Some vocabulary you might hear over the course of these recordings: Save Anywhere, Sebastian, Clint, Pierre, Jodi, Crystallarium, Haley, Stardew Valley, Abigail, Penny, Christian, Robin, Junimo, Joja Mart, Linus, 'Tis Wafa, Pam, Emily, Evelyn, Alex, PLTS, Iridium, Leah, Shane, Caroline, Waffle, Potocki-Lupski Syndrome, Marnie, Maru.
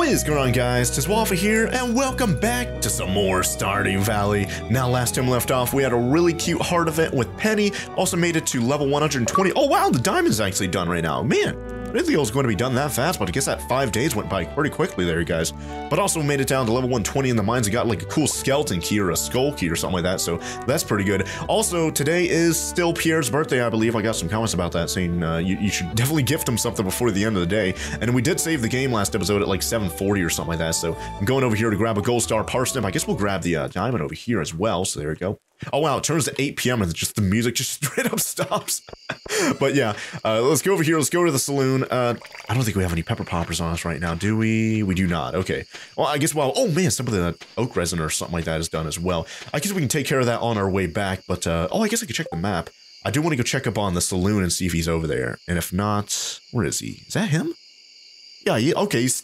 What is going on, guys? 'Tis Wafa here, and welcome back to some more Stardew Valley. Now, last time we left off, we had a really cute heart event with Penny. Also made it to level 120. Oh, wow, the diamond's actually done right now. Man. Ridleo's going to be done that fast, but I guess that 5 days went by pretty quickly there, you guys. But also made it down to level 120 in the mines and got like a cool skeleton key or a skull key or something like that, so that's pretty good. Also, today is still Pierre's birthday, I believe. I got some comments about that saying you should definitely gift him something before the end of the day. And we did save the game last episode at like 7:40 or something like that, so I'm going over here to grab a gold star parsnip. I guess we'll grab the diamond over here as well, so there we go. Oh, wow, it turns to 8 p.m. and just the music just straight up stops. But yeah, let's go over here. Let's go to the saloon. I don't think we have any pepper poppers on us right now, do we? We do not. Okay. Well, I guess, well, oh, man, some of the oak resin or something like that is done as well. I guess we can take care of that on our way back. But, oh, I guess I could check the map. I do want to go check up on the saloon and see if he's over there. And if not, where is he? Is that him? Yeah, okay, he's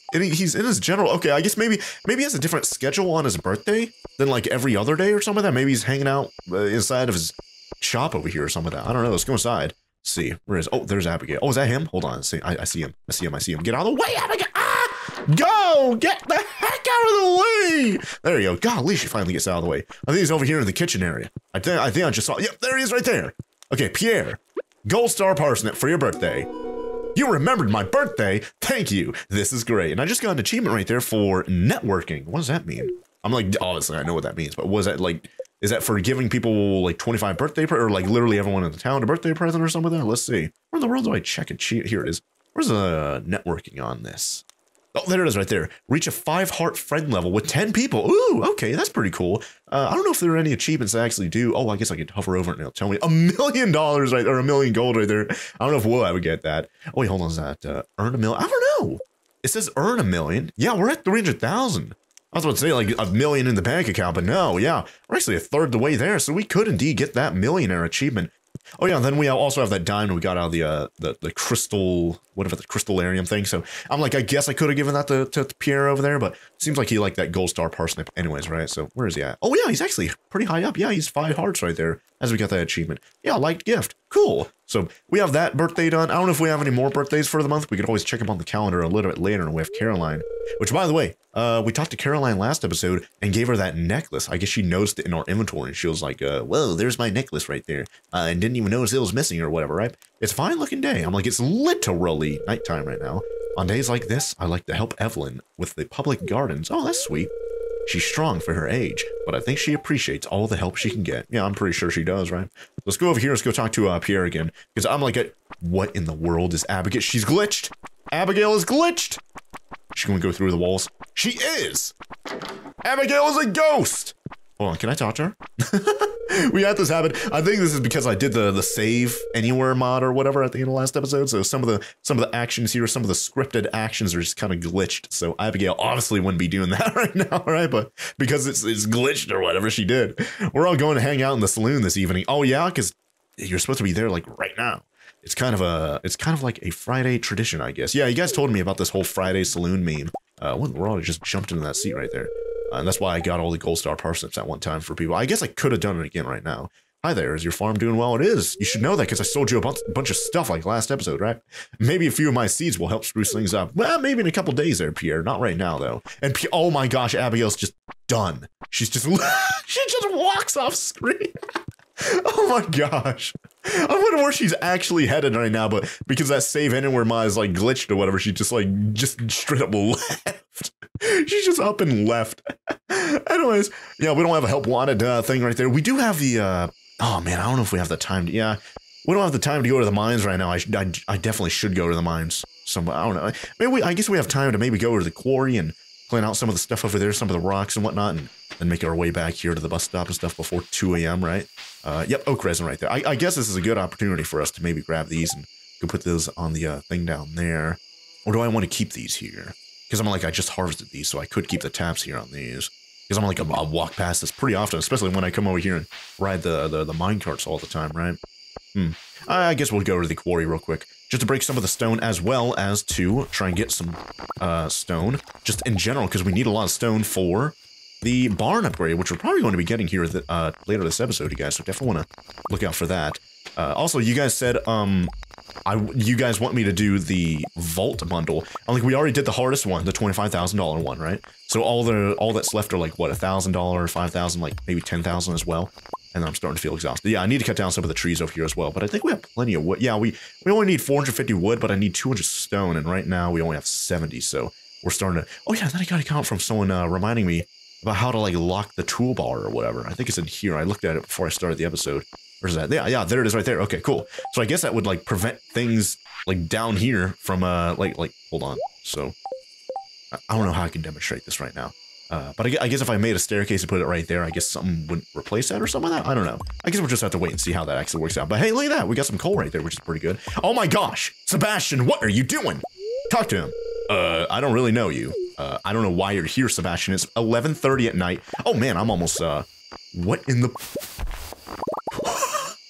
in his general, okay, I guess maybe he has a different schedule on his birthday than like every other day or something like that. Maybe he's hanging out inside of his shop over here or something like that. I don't know, let's go inside. Let's see, where is, oh, there's Abigail. Oh, is that him? Hold on, see, I see him, I see him, I see him. Get out of the way, Abigail! Ah! Go! Get the heck out of the way! There you go, golly, she finally gets out of the way. I think he's over here in the kitchen area. I think I just saw, yep, there he is right there. Okay, Pierre, gold star parsnip for your birthday. You remembered my birthday. Thank you. This is great. And I just got an achievement right there for networking. What does that mean? I'm like, obviously I know what that means, but was that like, is that for giving people like 25 birthday or like literally everyone in the town a birthday present or something like that? Let's see. Where in the world do I check achievement? Here it is. Where's the networking on this? Oh, there it is right there. Reach a 5-heart friend level with 10 people. Ooh, okay, that's pretty cool. I don't know if there are any achievements that actually do. Oh, I guess I could hover over it and it'll tell me $1 million right there, $1 million right there. I don't know if we'll ever get that. Oh, wait, hold on, is that earn $1 million? I don't know. It says earn $1 million. Yeah, we're at 300,000. I was about to say like $1 million in the bank account, but no, yeah. We're actually a third of the way there, so we could indeed get that millionaire achievement. Oh yeah, and then we also have that diamond we got out of the crystal, whatever, the crystallarium thing. So I'm like, I guess I could have given that to Pierre over there, but it seems like he liked that gold star parsnip anyways, right? So where is he at? Oh yeah, he's actually pretty high up. Yeah, he's 5 hearts right there as we got that achievement. Yeah, liked gift. Cool. So we have that birthday done. I don't know if we have any more birthdays for the month. We could always check them on the calendar a little bit later, and we have Caroline, which by the way, we talked to Caroline last episode and gave her that necklace. I guess she noticed it in our inventory and she was like, whoa, there's my necklace right there. And didn't even notice it was missing or whatever, right? It's a fine looking day. I'm like, it's literally nighttime right now. On days like this, I like to help Evelyn with the public gardens. Oh, that's sweet. She's strong for her age, but I think she appreciates all the help she can get. Yeah, I'm pretty sure she does, right? Let's go over here. Let's go talk to Pierre again. Because I'm like, what in the world is Abigail? She's glitched. Abigail is glitched. She's going to go through the walls. She is. Abigail is a ghost. Hold on, can I talk to her? We had this happen. I think this is because I did the save anywhere mod or whatever at the end of last episode. So some of the actions here, some of the scripted actions are just kind of glitched. So Abigail obviously wouldn't be doing that right now, right? But because it's glitched or whatever, she did. We're all going to hang out in the saloon this evening. Oh yeah, because you're supposed to be there like right now. It's kind of like a Friday tradition, I guess. Yeah, you guys told me about this whole Friday saloon meme. We're all just jumped into that seat right there. And that's why I got all the gold star parsnips at one time for people. I guess I could have done it again right now. Hi there, is your farm doing well? It is. You should know that because I sold you a bunch of stuff like last episode, right? Maybe a few of my seeds will help spruce things up. Well, maybe in a couple days there, Pierre. Not right now, though. And oh my gosh, Abigail's just done. She's just, she just walks off screen. Oh my gosh. I wonder where she's actually headed right now, but because that save anywhere mod is like glitched or whatever, she just straight up left. She's just up and left. Anyways, yeah, we don't have a help wanted thing right there. We do have the, oh man, I don't know if we have the time to, yeah, we don't have the time to go to the mines right now. I definitely should go to the mines. Some, I don't know. Maybe I guess we have time to maybe go to the quarry and plan out some of the stuff over there, some of the rocks and whatnot, and then make our way back here to the bus stop and stuff before 2 a.m., right? Yep, oak resin right there. I guess this is a good opportunity for us to maybe grab these and go put those on the thing down there. Or do I want to keep these here? Because I'm like, I just harvested these, so I could keep the taps here on these. Because I'm like, I'll walk past this pretty often, especially when I come over here and ride the mine carts all the time, right? Hmm. I guess we'll go to the quarry real quick, just to break some of the stone as well as to try and get some stone, just in general, because we need a lot of stone for the barn upgrade, which we're probably going to be getting here later this episode, you guys, so definitely want to look out for that. Also, you guys said You guys want me to do the vault bundle? I'm like, we already did the hardest one, the $25,000 one, right? So all that's left are like what, $1,000, $5,000, like maybe $10,000 as well. And I'm starting to feel exhausted. Yeah, I need to cut down some of the trees over here as well. But I think we have plenty of wood. Yeah, we only need 450 wood, but I need 200 stone, and right now we only have 70. So we're starting to. Oh yeah, then I got a comment from someone reminding me about how to like lock the toolbar or whatever. I think it's in here. I looked at it before I started the episode. Where's that? Yeah, there it is right there. Okay, cool. So I guess that would like prevent things like down here from like hold on. So I don't know how I can demonstrate this right now. But I guess if I made a staircase and put it right there, I guess something would replace that or something like that. I don't know. I guess we'll just have to wait and see how that actually works out. But hey, look at that. We got some coal right there, which is pretty good. Oh my gosh, Sebastian, what are you doing? Talk to him. I don't really know you. I don't know why you're here, Sebastian. It's 11:30 at night. Oh man, I'm almost, what in the...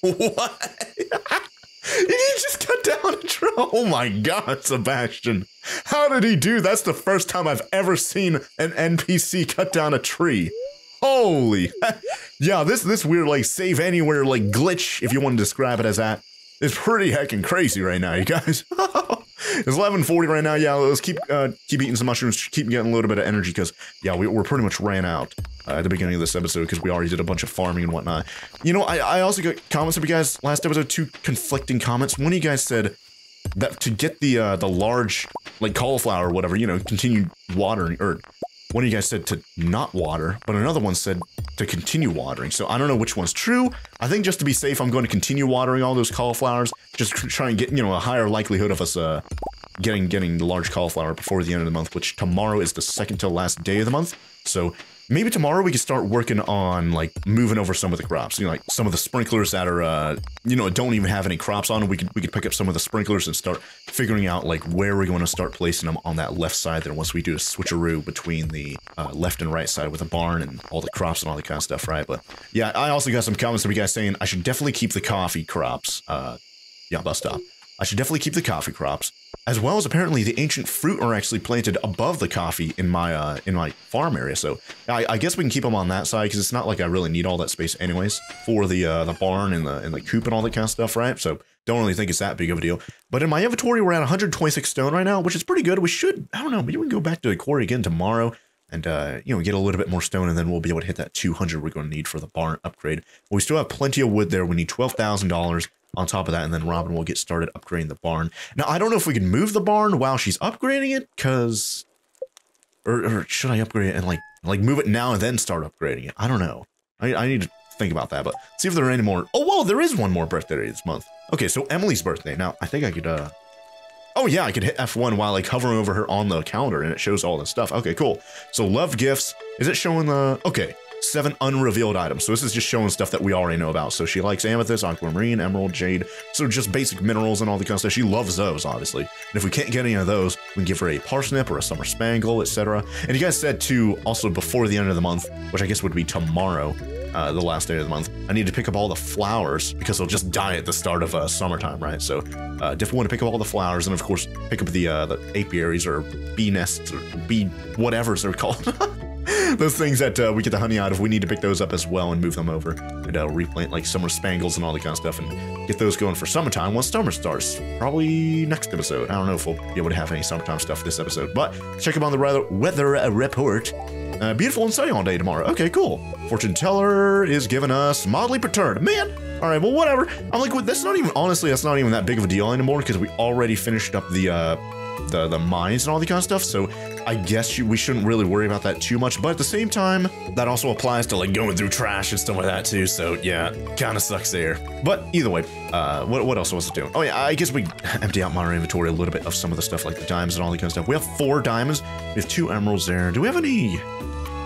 What? Did he just cut down a tree? Oh my God, Sebastian. How did he do? That's the first time I've ever seen an NPC cut down a tree. Holy. Yeah, this weird like save anywhere like glitch, if you want to describe it as that, is pretty heckin' crazy right now, you guys. It's 11:40 right now. Yeah, let's keep eating some mushrooms, keep getting a little bit of energy, because yeah, we're pretty much ran out at the beginning of this episode because we already did a bunch of farming and whatnot. You know, I also got comments from you guys last episode, two conflicting comments. One of you guys said that to get the large like cauliflower or whatever, you know, continue watering, or one of you guys said to not water, but another one said to continue watering. So I don't know which one's true. I think just to be safe, I'm going to continue watering all those cauliflowers, just try and get, you know, a higher likelihood of us getting the large cauliflower before the end of the month, which tomorrow is the second to last day of the month. So maybe tomorrow we can start working on like moving over some of the crops, you know, like some of the sprinklers that are, you know, don't even have any crops on them. We could pick up some of the sprinklers and start figuring out like where we're going to start placing them on that left side. Then once we do a switcheroo between the left and right side with a barn and all the crops and all that kind of stuff, right? But yeah, I also got some comments from you guys saying I should definitely keep the coffee crops. Yeah, bus stop. I should definitely keep the coffee crops, as well as apparently the ancient fruit are actually planted above the coffee in my farm area. So I guess we can keep them on that side because it's not like I really need all that space anyways for the barn and the coop and all that kind of stuff, right? So don't really think it's that big of a deal. But in my inventory, we're at 126 stone right now, which is pretty good. We should, I don't know, maybe we can go back to the quarry again tomorrow and, you know, get a little bit more stone, and then we'll be able to hit that 200 we're going to need for the barn upgrade. But we still have plenty of wood there. We need $12,000. On top of that, and then Robin will get started upgrading the barn. Now, I don't know if we can move the barn while she's upgrading it, because... Or should I upgrade it and, like move it now and then start upgrading it? I don't know. I need to think about that, but see if there are any more... Oh, whoa, there is one more birthday this month. Okay, so Emily's birthday. Now, I think I could, Oh, yeah, I could hit F1 while, like, hovering over her on the calendar, and it shows all this stuff. Okay, cool. So, love gifts. Is it showing the... Okay. 7 unrevealed items. So this is just showing stuff that we already know about. So she likes amethyst, aquamarine, emerald, jade. So just basic minerals and all the kind of stuff. She loves those, obviously. And if we can't get any of those, we can give her a parsnip or a summer spangle, etc. And you guys said too, also before the end of the month, which I guess would be tomorrow, the last day of the month, I need to pick up all the flowers because they'll just die at the start of summertime, right? So definitely want to pick up all the flowers, and of course pick up the apiaries or bee nests or bee whatever's they're called. Those things that we get the honey out of, we need to pick those up as well and move them over and replant like summer spangles and all that kind of stuff and get those going for summertime once summer starts. Probably next episode. I don't know if we'll be able to have any summertime stuff this episode, but check up on the weather report. Beautiful and sunny all day tomorrow. Okay, cool. Fortune teller is giving us mildly perturbed. Man, all right, well, whatever. I'm like, well, that's not even, honestly, that's not even that big of a deal anymore because we already finished up the mines and all the kind of stuff, so I guess we shouldn't really worry about that too much, but at the same time, that also applies to like going through trash and stuff like that too, so yeah, kind of sucks there. But either way, what else was it doing? Oh yeah, I guess we empty out my inventory a little bit of some of the stuff like the diamonds and all the kind of stuff. We have 4 diamonds, we have 2 emeralds there. Do we have any?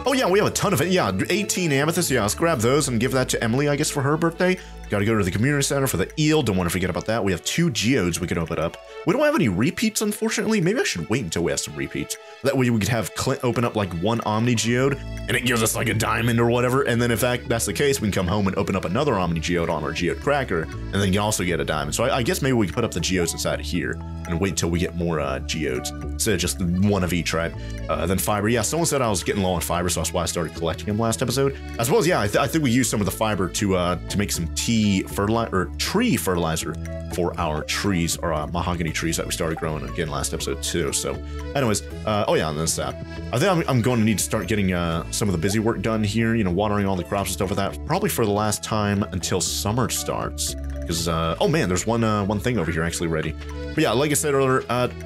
Oh yeah, we have a ton of it. Yeah, 18 amethysts. Yeah, let's grab those and give that to Emily, I guess, for her birthday. Gotta go to the community center for the eel. Don't want to forget about that. We have 2 geodes we can open up. We don't have any repeats, unfortunately. Maybe I should wait until we have some repeats. That way we could have Clint open up like 1 Omni geode and it gives us like a diamond or whatever. And then if that's the case, we can come home and open up another Omni geode on our geode cracker and then you also get a diamond. So I guess maybe we can put up the geodes inside of here and wait until we get more geodes instead of just one of each, right? Then fiber. Yeah, someone said I was getting low on fiber, so that's why I started collecting them last episode. As well as, yeah, I think we used some of the fiber to make some tea tea fertilizer, or tree fertilizer for our trees, or mahogany trees that we started growing again last episode too. So anyways, oh yeah, and that's that. I think I'm going to need to start getting some of the busy work done here, you know, watering all the crops and stuff like that, probably for the last time until summer starts. Because, oh man, there's one thing over here actually ready. But yeah, like I said earlier,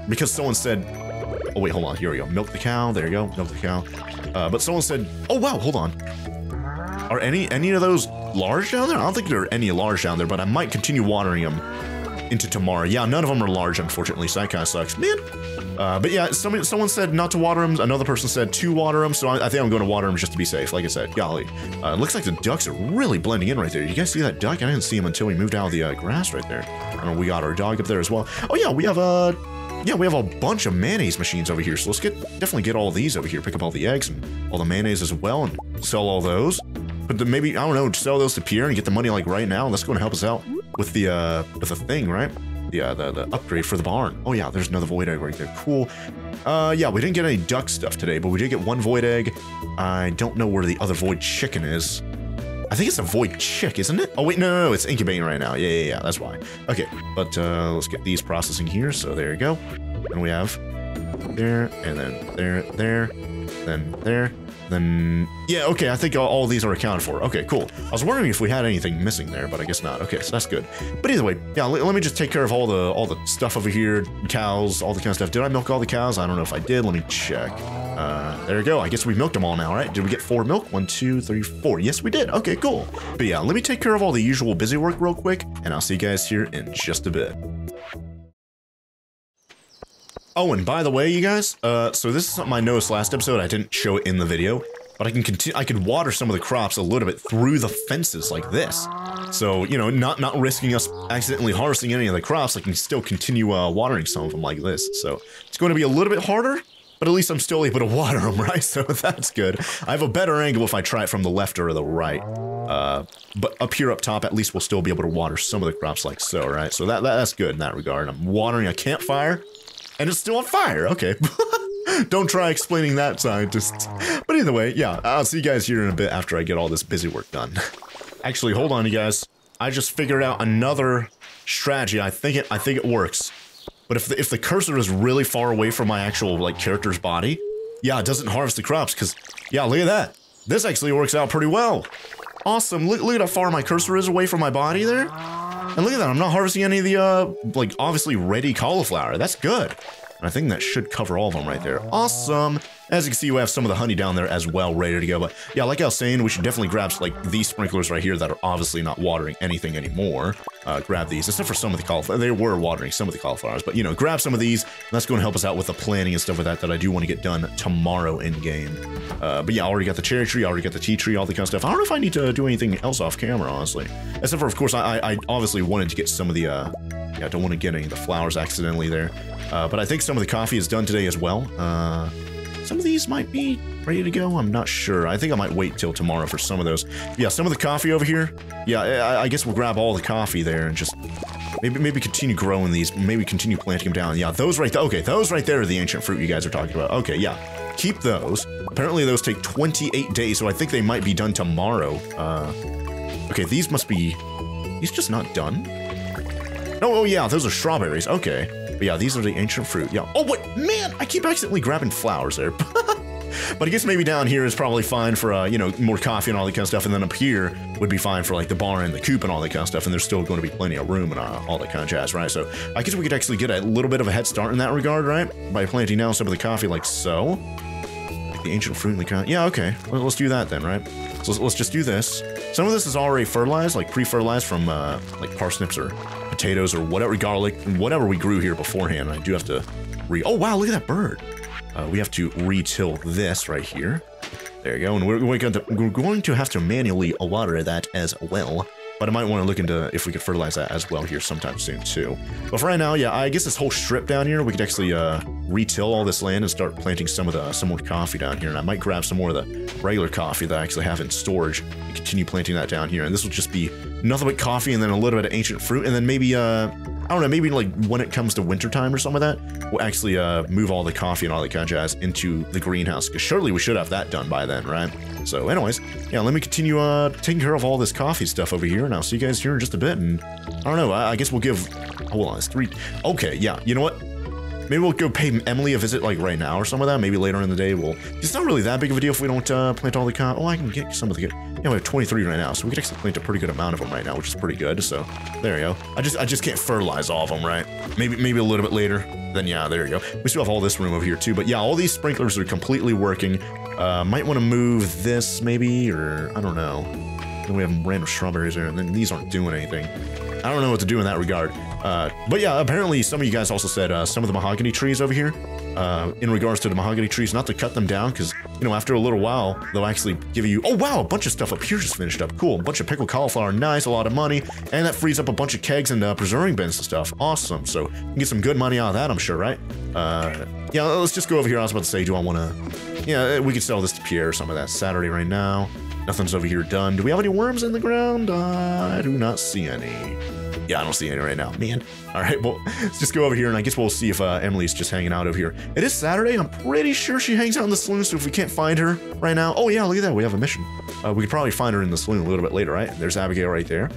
because someone said, oh wait, hold on, here we go. Milk the cow, there you go, milk the cow. But someone said, oh wow, hold on. Are any of those large down there? I don't think there are any large down there, but I might continue watering them into tomorrow. Yeah, none of them are large, unfortunately, so that kind of sucks, man. But yeah, someone said not to water them. Another person said to water them, so I think I'm going to water them just to be safe. Like I said, golly. Looks like the ducks are really blending in right there. You guys see that duck? I didn't see him until we moved out of the grass right there. I don't know, we got our dog up there as well. Oh yeah, we have a bunch of mayonnaise machines over here, so let's definitely get all these over here. Pick up all the eggs and all the mayonnaise as well and sell all those. But then maybe, I don't know, sell those to Pierre and get the money like right now. That's going to help us out with the thing, right? Yeah, the upgrade for the barn. Oh yeah, there's another void egg right there. Cool. Yeah, we didn't get any duck stuff today, but we did get one void egg. I don't know where the other void chicken is. I think it's a void chick, isn't it? Oh wait, no, it's incubating right now. Yeah, that's why. Okay, but let's get these processing here. So there you go. And we have there, and then there, then there. Then, yeah, okay, I think all these are accounted for. Okay, cool. I was wondering if we had anything missing there, but I guess not. Okay, so that's good. But either way, yeah, let me just take care of all the stuff over here, cows, all the kind of stuff. Did I milk all the cows? I don't know if I did. Let me check. There we go. I guess we milked them all now, right? Did we get 4 milk? 1, 2, 3, 4. Yes, we did. Okay, cool. But yeah, let me take care of all the usual busy work real quick, and I'll see you guys here in just a bit. Oh, and by the way, you guys, so this is something I noticed last episode. I didn't show it in the video, but I can water some of the crops a little bit through the fences like this. So, you know, not risking us accidentally harvesting any of the crops. I can still continue watering some of them like this. So it's going to be a little bit harder, but at least I'm still able to water them, right? So that's good. I have a better angle if I try it from the left or the right. But up here up top, at least we'll still be able to water some of the crops like so, right? So that's good in that regard. I'm watering a campfire. And it's still on fire, okay. Don't try explaining that, scientist. But either way, yeah, I'll see you guys here in a bit after I get all this busy work done. Actually, hold on, you guys. I just figured out another strategy. I think it works. But if the cursor is really far away from my actual, like, character's body, yeah, it doesn't harvest the crops, because, yeah, look at that. This actually works out pretty well. Awesome, look at how far my cursor is away from my body there. And look at that, I'm not harvesting any of the, like, obviously ready cauliflower. That's good. And I think that should cover all of them right there. Awesome. As you can see, we have some of the honey down there as well, ready to go. But yeah, like I was saying, we should definitely grab, like, these sprinklers right here that are obviously not watering anything anymore. Grab these, except for some of the cauliflower. They were watering some of the cauliflowers, but, you know, grab some of these. That's going to help us out with the planning and stuff like that I do want to get done tomorrow in-game. But yeah, I already got the cherry tree, I already got the tea tree, all the kind of stuff. I don't know if I need to do anything else off camera, honestly. Except for, of course, I obviously wanted to get some of the, yeah, I don't want to get any of the flowers accidentally there. But I think some of the coffee is done today as well. Some of these might be ready to go. I'm not sure. I think I might wait till tomorrow for some of those. Yeah, some of the coffee over here. Yeah, I guess we'll grab all the coffee there and just maybe continue growing these. Maybe continue planting them down. Yeah, those right there. Okay, those right there are the ancient fruit you guys are talking about. Okay, yeah, keep those. Apparently those take 28 days, so I think they might be done tomorrow. Okay, these must be. These just not done. No, oh yeah, those are strawberries. Okay. But yeah, these are the ancient fruit. Yeah. Oh, what? Man, I keep accidentally grabbing flowers there. But I guess maybe down here is probably fine for, you know, more coffee and all that kind of stuff. And then up here would be fine for, like, the bar and the coop and all that kind of stuff. And there's still going to be plenty of room and all that kind of jazz, right? So I guess we could actually get a little bit of a head start in that regard, right? By planting now some of the coffee like so. Like the ancient fruit and the coffee. Yeah, okay. Let's do that then, right? So let's just do this. Some of this is already fertilized, like pre-fertilized from, like, parsnips or potatoes or whatever, garlic, whatever we grew here beforehand. I do have to oh wow, look at that bird. We have to retill this right here. There you go, and we're going to have to manually water that as well. But I might want to look into if we could fertilize that as well here sometime soon too. But for right now, yeah, I guess this whole strip down here, we could actually retill all this land and start planting some more coffee down here. And I might grab some more of the regular coffee that I actually have in storage and continue planting that down here. And this will just be nothing but coffee and then a little bit of ancient fruit, and then maybe, I don't know, maybe like when it comes to wintertime or something like that, we'll actually move all the coffee and all that kind of jazz into the greenhouse, because surely we should have that done by then, right? So anyways, yeah, let me continue taking care of all this coffee stuff over here, and I'll see you guys here in just a bit, and I don't know, I guess we'll give, hold on, it's three, okay, yeah, you know what? Maybe we'll go pay Emily a visit like right now or something like that. Maybe later in the day we'll... It's not really that big of a deal if we don't plant all the coffee. Oh, I can get some of the... Yeah, we have 23 right now, so we can actually plant a pretty good amount of them right now, which is pretty good. So, there you go. I just can't fertilize all of them, right? Maybe a little bit later. Then, yeah, there you go. We still have all this room over here, too. But, yeah, all these sprinklers are completely working. Might want to move this, maybe, or... I don't know. Then we have random strawberries there, and then these aren't doing anything. I don't know what to do in that regard. But yeah, apparently some of you guys also said some of the mahogany trees over here, in regards to the mahogany trees, not to cut them down, because, you know, after a little while, they'll actually give you, oh wow, a bunch of stuff up here just finished up, cool, a bunch of pickled cauliflower, nice, a lot of money, and that frees up a bunch of kegs and preserving bins and stuff, awesome, so you can get some good money out of that, I'm sure, right? Yeah, let's just go over here, I was about to say, do I want to, yeah, we could sell this to Pierre or something like that, Saturday right now. Nothing's over here done. Do we have any worms in the ground? I do not see any. Yeah, I don't see any right now, man. All right, well, let's just go over here, and I guess we'll see if Emily's just hanging out over here. It is Saturday. I'm pretty sure she hangs out in the saloon, so if we can't find her right now... Oh, yeah, look at that. We have a mission. We could probably find her in the saloon a little bit later, right? There's Abigail right there.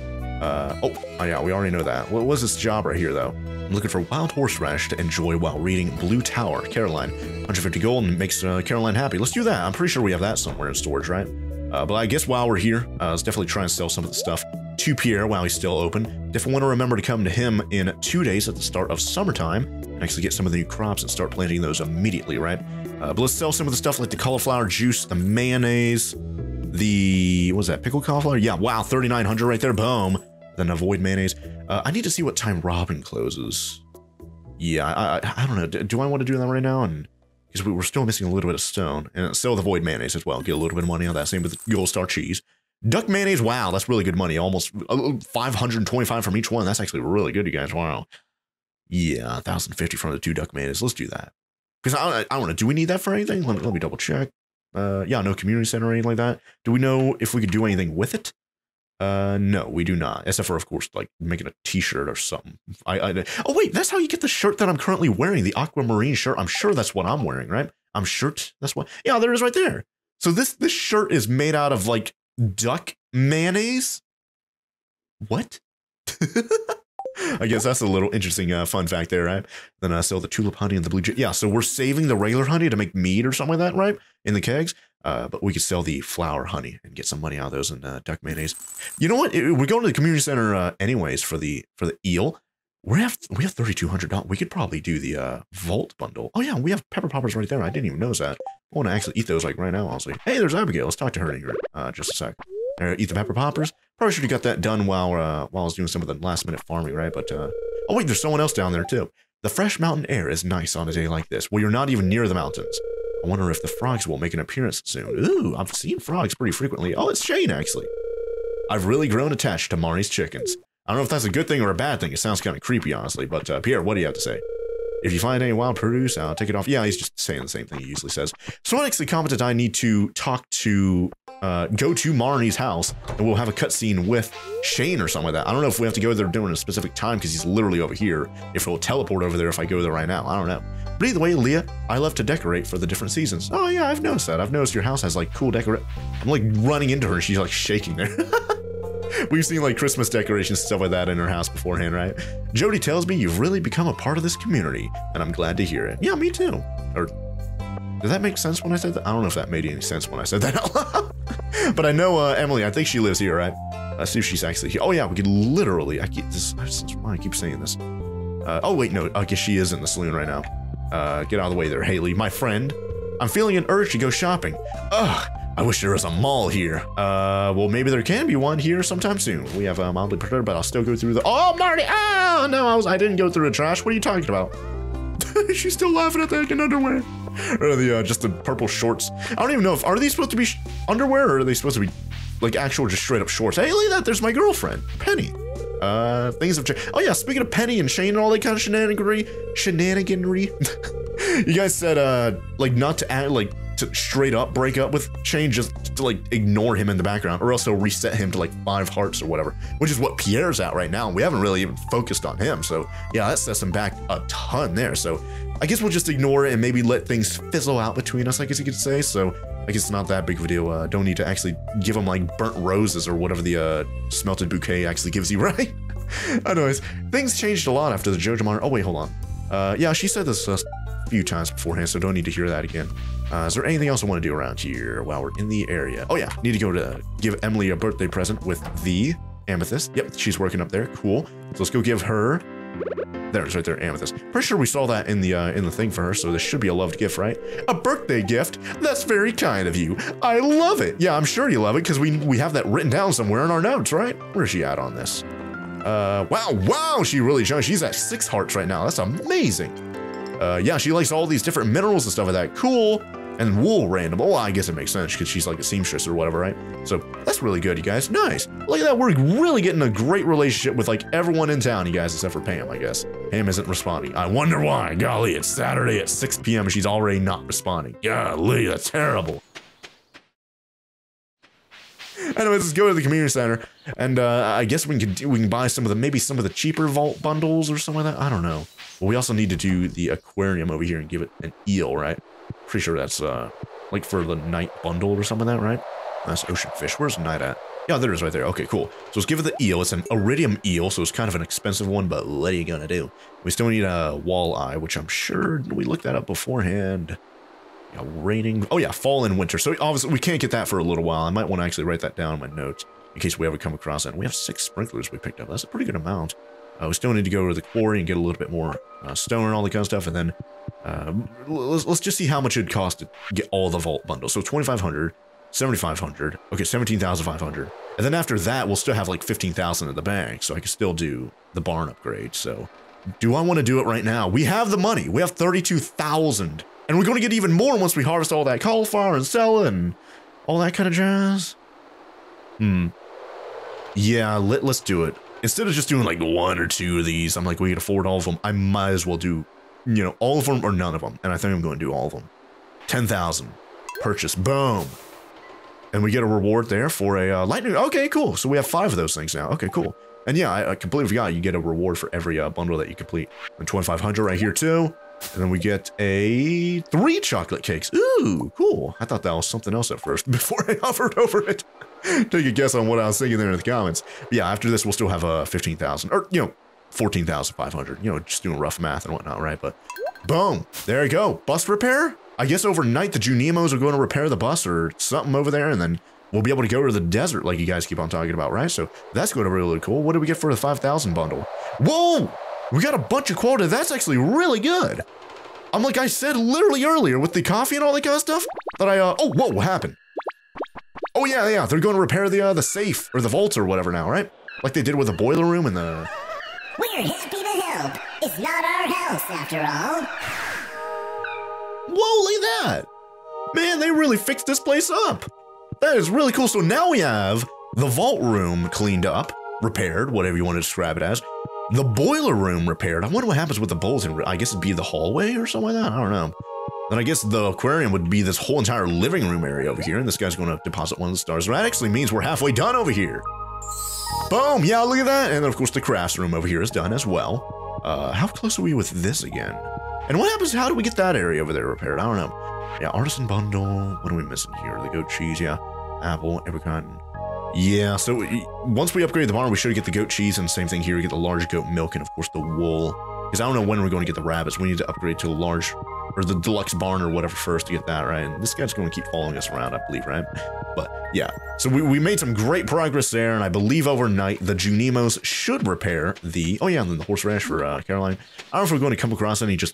Oh, yeah, we already know that. What was this job right here, though? I'm looking for wild horseradish to enjoy while reading Blue Tower, Caroline. 150 gold and makes Caroline happy. Let's do that. I'm pretty sure we have that somewhere in storage, right? But I guess while we're here, let's definitely try and sell some of the stuff to Pierre while he's still open. Definitely want to remember to come to him in 2 days at the start of summertime and actually get some of the new crops and start planting those immediately, right? But let's sell some of the stuff like the cauliflower juice, the mayonnaise, the... What was that? Pickled cauliflower? Yeah, wow, 3,900 right there, boom. Then avoid mayonnaise. I need to see what time Robin closes. Yeah, I don't know. Do I want to do that right now? And... Because we're still missing a little bit of stone. And sell the void mayonnaise as well. Get a little bit of money on that. Same with the gold star cheese. Duck mayonnaise, wow, that's really good money. Almost 525 from each one. That's actually really good, you guys. Wow. Yeah, 1,050 from the 2 duck mayonnaise. Let's do that. Because I don't know. Do we need that for anything? Let me double check. Yeah, no community center or anything like that. Do we know if we could do anything with it? No, we do not. Except for, of course, like making a t-shirt or something. Oh wait, that's how you get the shirt that I'm currently wearing, the aquamarine shirt. I'm sure that's what I'm wearing, right? I'm sure that's what, yeah, there it is right there. So this shirt is made out of like duck mayonnaise. What? I guess that's a little interesting fun fact there, right? Then I sell the tulip honey and the blue jay. Yeah, so we're saving the regular honey to make mead or something like that, right? In the kegs. But we could sell the flower honey and get some money out of those and duck mayonnaise. You know what? We're going to the community center anyways for the eel. We have $3,200. We could probably do the Volt bundle. Oh, yeah, we have pepper poppers right there. I didn't even notice that. I want to actually eat those like right now, honestly. Hey, there's Abigail. Let's talk to her in here. Just a sec. Eat the pepper poppers. Probably should have got that done while I was doing some of the last minute farming, right? But oh wait, there's someone else down there too. The fresh mountain air is nice on a day like this. Well, you're not even near the mountains. I wonder if the frogs will make an appearance soon. Ooh, I've seen frogs pretty frequently. Oh, it's Shane actually. I've really grown attached to Marnie's chickens. I don't know if that's a good thing or a bad thing. It sounds kind of creepy, honestly. But Pierre, what do you have to say? If you find any wild produce, I'll take it off. Yeah, he's just saying the same thing he usually says. Someone actually commented I need to talk to, go to Marnie's house, and we'll have a cutscene with Shane or something like that. I don't know if we have to go there during a specific time because he's literally over here. If he'll teleport over there if I go there right now, I don't know. But either way, Leah, I love to decorate for the different seasons. Oh yeah, I've noticed that. I've noticed your house has like cool decorate. I'm like running into her and she's like shaking there. We've seen like Christmas decorations and stuff like that in her house beforehand, right? Jodi tells me you've really become a part of this community, and I'm glad to hear it. Yeah, me too. Or did that make sense when I said that? I don't know if that made any sense when I said that out loud. But I know Emily, I think she lives here, right? Let's see if she's actually here. Oh yeah, we could literally, I keep saying this. Oh wait, no, I guess she is in the saloon right now. Get out of the way there, Haley, my friend. I'm feeling an urge to go shopping. Ugh. I wish there was a mall here. Well, maybe there can be one here sometime soon. We have a mildly perturbed, but I'll still go through the. Oh, Marnie! Oh no, I didn't go through the trash. What are you talking about? She's still laughing at the fucking underwear, or the just the purple shorts. I don't even know if are these supposed to be underwear or are they supposed to be like actual just straight up shorts. Hey, look at that! There's my girlfriend, Penny. Things have changed. Oh yeah, speaking of Penny and Shane and all that kind of shenaniganry. You guys said like not to add like. to straight up break up with Shane, just to like ignore him in the background, or else he'll reset him to like 5 hearts or whatever, which is what Pierre's at right now. We haven't really even focused on him. So yeah, that sets him back a ton there. So I guess we'll just ignore it and maybe let things fizzle out between us, I guess you could say. So I guess it's not that big of a deal. Don't need to actually give him like burnt roses or whatever the smelted bouquet actually gives you, right? Anyways, things changed a lot after the Joja Mart. Oh wait, hold on. Yeah, she said this a few times beforehand, so don't need to hear that again. Is there anything else I want to do around here while we're in the area? Oh yeah, need to go to give Emily a birthday present with the amethyst. Yep, she's working up there. Cool. So let's go give her. There, it's right there, amethyst. Pretty sure we saw that in the thing for her, so this should be a loved gift, right? A birthday gift? That's very kind of you. I love it. Yeah, I'm sure you love it because we have that written down somewhere in our notes, right? Where is she at on this? Wow, she really jumped. She's at 6 hearts right now. That's amazing. Yeah, she likes all these different minerals and stuff like that. Cool. And wool random. Oh, I guess it makes sense because she's like a seamstress or whatever, right? So that's really good, you guys. Nice. Look at that. We're really getting a great relationship with like everyone in town, you guys, except for Pam, I guess. Pam isn't responding. I wonder why. Golly, it's Saturday at 6 p.m. and she's already not responding. Golly, that's terrible. Anyways, let's go to the community center, and I guess we can buy some of the, maybe some of the cheaper vault bundles or something like that. I don't know. But we also need to do the aquarium over here and give it an eel, right? Pretty sure that's like for the night bundle or something like that, right? That's ocean fish. Where's night at? Yeah, there it is right there. Okay, cool. So let's give it the eel. It's an iridium eel, so it's kind of an expensive one, but what are you gonna do? We still need a walleye, which I'm sure we looked that up beforehand. Yeah, raining. Oh yeah, fall and winter. So obviously we can't get that for a little while. I might want to actually write that down in my notes in case we ever come across it. And we have 6 sprinklers we picked up. That's a pretty good amount. We still need to go to the quarry and get a little bit more stone and all that kind of stuff. And then let's just see how much it'd cost to get all the vault bundles. So 2,500, 7,500, okay, 17,500. And then after that, we'll still have like 15,000 in the bank. So I can still do the barn upgrade. So do I want to do it right now? We have the money. We have 32,000. And we're going to get even more once we harvest all that cauliflower and sell it and all that kind of jazz. Yeah, let's do it. Instead of just doing like 1 or 2 of these, I'm like, we can afford all of them. I might as well do, you know, all of them or none of them. And I think I'm going to do all of them. 10,000. Purchase. Boom. And we get a reward there for a lightning. Okay, cool. So we have 5 of those things now. Okay, cool. And yeah, I completely forgot. You get a reward for every bundle that you complete. And 2,500 right here too. And then we get a 3 chocolate cakes. Ooh, cool. I thought that was something else at first before I hovered over it. Take a guess on what I was thinking there in the comments. But yeah, after this, we'll still have 15,000 or, you know, 14,500, you know, just doing rough math and whatnot, right? But boom, there you go. Bus repair. I guess overnight, the Junimos are going to repair the bus or something over there. And then we'll be able to go to the desert like you guys keep on talking about, right? So that's going to be really cool. What do we get for the 5,000 bundle? Whoa! We got a bunch of quota. That's actually really good. I'm like I said literally earlier with the coffee and all that kind of stuff that I, oh, whoa, what happened? Oh yeah, yeah, they're going to repair the safe or the vault or whatever now, right? Like they did with the boiler room and the... We're his people's help. It's not our house after all. Whoa, look at that. Man, they really fixed this place up. That is really cool. So now we have the vault room cleaned up, repaired, whatever you want to describe it as. The boiler room repaired. I wonder what happens with the bulletin room. I guess it'd be the hallway or something like that. I don't know. Then I guess the aquarium would be this whole entire living room area over here. And this guy's going to deposit 1 of the stars. That actually means we're halfway done over here. Boom. Yeah, look at that. And then, of course, the crafts room over here is done as well. How close are we with this again? And what happens? How do we get that area over there repaired? I don't know. Yeah, artisan bundle. What are we missing here? The goat cheese. Yeah. Apple, apricot. Yeah, so once we upgrade the barn, we should get the goat cheese, and same thing here, we get the large goat milk, and of course the wool, because I don't know when we're going to get the rabbits. We need to upgrade to the large, or the deluxe barn or whatever first to get that, right? And this guy's going to keep following us around, I believe, right? But yeah, so we made some great progress there, and I believe overnight the Junimos should repair the, oh yeah, and then the horseradish for Caroline. I don't know if we're going to come across any just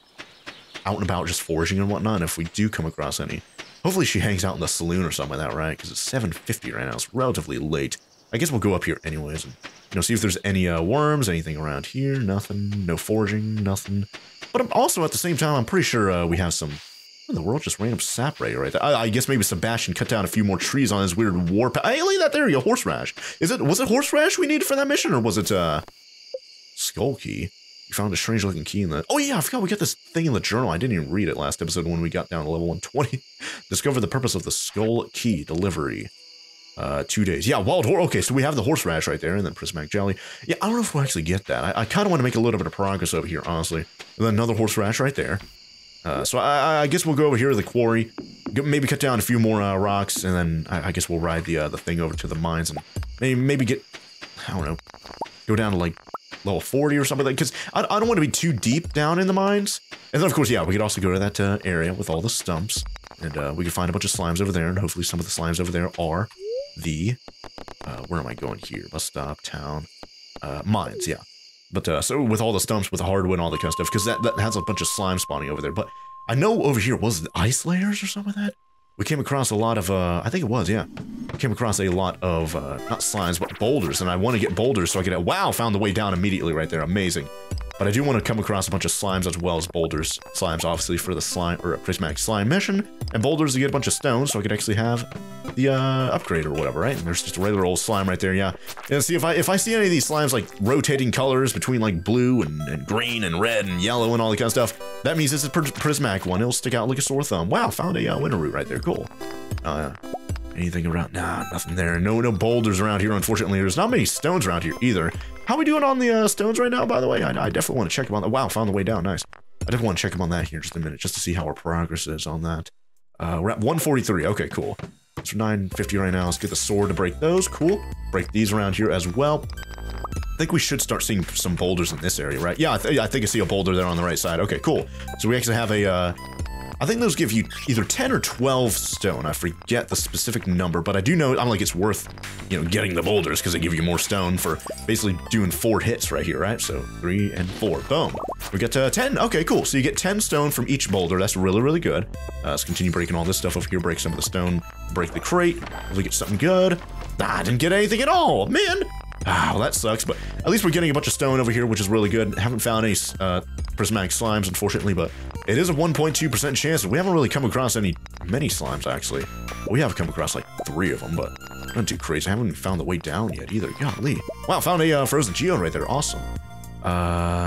out and about just foraging and whatnot, if we do come across any. Hopefully she hangs out in the saloon or something like that, right? Because it's 7:50 right now. It's relatively late. I guess we'll go up here anyways and, you know, see if there's any worms, anything around here. Nothing. No foraging. Nothing. But I'm also at the same time, I'm pretty sure we have some... What in the world? Just random sapray right there. I guess maybe Sebastian cut down a few more trees on his weird warp. Hey, look at that. There you go. Horseradish. Was it horseradish we needed for that mission? Or was it Skullkey? You found a strange looking key in the... Oh yeah, I forgot we got this thing in the journal. I didn't even read it last episode when we got down to level 120. Discover the purpose of the skull key delivery. 2 days. Yeah, wild horse. Okay, so we have the horseradish right there and then prismatic jelly. Yeah, I don't know if we'll actually get that. I kind of want to make a little bit of progress over here, honestly. And then another horseradish right there. So I guess we'll go over here to the quarry, maybe cut down a few more rocks, and then I guess we'll ride the thing over to the mines and maybe get, I don't know, go down to like level 40 or something like that, because I don't want to be too deep down in the mines. And then of course, yeah, we could also go to that area with all the stumps, and we could find a bunch of slimes over there, and hopefully some of the slimes over there are the, where am I going here? Bus stop, town, mines, yeah. But so with all the stumps, with the hardwood and all that kind of stuff, because that has a bunch of slime spawning over there. But I know over here, was it ice layers or something like that? We came across a lot of, I think it was, yeah. We came across a lot of, not slimes, but boulders. And I want to get boulders so I could, wow, found the way down immediately right there. Amazing. But I do want to come across a bunch of slimes as well as boulders. Slimes, obviously, for the slime, or prismatic slime mission. And boulders to get a bunch of stones so I could actually have the, upgrade or whatever, right? And there's just a regular old slime right there, yeah. And see, if I see any of these slimes, like, rotating colors between, like, blue and green and red and yellow and all that kind of stuff, that means this is a prismatic one. It'll stick out like a sore thumb. Wow, found a, winter root right there. Cool. Anything around? Nah, nothing there. No boulders around here, unfortunately. There's not many stones around here either. How are we doing on the stones right now, by the way? I definitely want to check them on that. Wow, found the way down. Nice. I definitely want to check them on that here in just a minute, just to see how our progress is on that. We're at 143. Okay, cool. It's 950 right now. Let's get the sword to break those. Cool. Break these around here as well. I think we should start seeing some boulders in this area, right? Yeah, I think I see a boulder there on the right side. Okay, cool. So we actually have a... I think those give you either 10 or 12 stone. I forget the specific number, but I do know I'm like it's worth, you know, getting the boulders because they give you more stone for basically doing 4 hits right here, right? So 3 and 4, boom. We get 10. Okay, cool. So you get 10 stone from each boulder. That's really, really good. Let's continue breaking all this stuff over here. Break some of the stone. Break the crate. Hopefully get something good. Ah, I didn't get anything at all, man. Ah, well, that sucks, but at least we're getting a bunch of stone over here, which is really good. Haven't found any prismatic slimes, unfortunately, but it is a 1.2% chance. We haven't really come across many slimes, actually. We have come across, like, 3 of them, but not too crazy. I haven't even found the way down yet, either. Golly. Wow, found a frozen geode right there. Awesome. I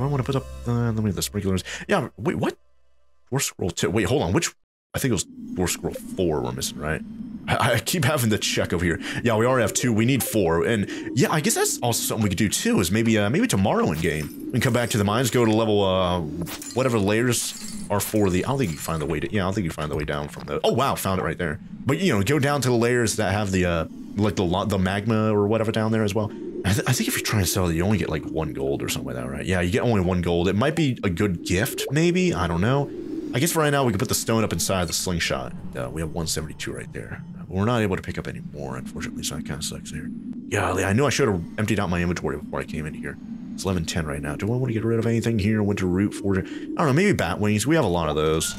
want to put up let me the sprinklers. Yeah, wait, what? Dwarf Scroll 2. Wait, hold on. Which? I think it was Dwarf Scroll 4 we're missing, right? I keep having to check over here. Yeah, we already have 2. We need 4. And yeah, I guess that's also something we could do too, is maybe maybe tomorrow in game we can come back to the mines, go to level whatever layers are for the... I don't think you find the way to... Yeah, I don't think you find the way down from the... Oh wow, found it right there. But you know, go down to the layers that have the like the magma or whatever down there as well. I think if you try and sell it, you only get like 1 gold or something like that, right? Yeah, you get only 1 gold. It might be a good gift, maybe. I don't know. I guess for right now, we can put the stone up inside the slingshot. We have 172 right there. We're not able to pick up any more, unfortunately, so that kind of sucks here. Golly, I knew I should have emptied out my inventory before I came in here. It's 11:10 right now. Do I want to get rid of anything here? Winter root, forger. I don't know, maybe bat wings. We have a lot of those.